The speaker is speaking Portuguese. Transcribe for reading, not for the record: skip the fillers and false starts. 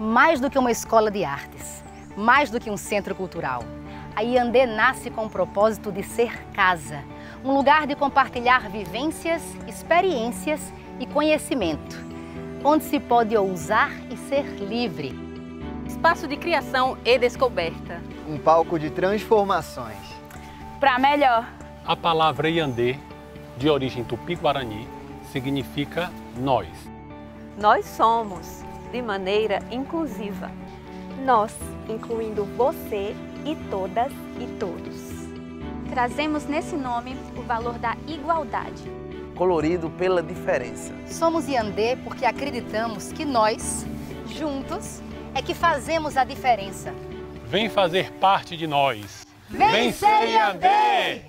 Mais do que uma escola de artes, mais do que um centro cultural, a Iandê nasce com o propósito de ser casa, um lugar de compartilhar vivências, experiências e conhecimento, onde se pode ousar e ser livre. Espaço de criação e descoberta. Um palco de transformações. Para melhor. A palavra Iandê, de origem tupi-guarani, significa nós. Nós somos, de maneira inclusiva. Nós, incluindo você e todas e todos. Trazemos nesse nome o valor da igualdade. Colorido pela diferença. Somos Iandê porque acreditamos que nós, juntos, é que fazemos a diferença. Vem fazer parte de nós. Vem ser Iandê!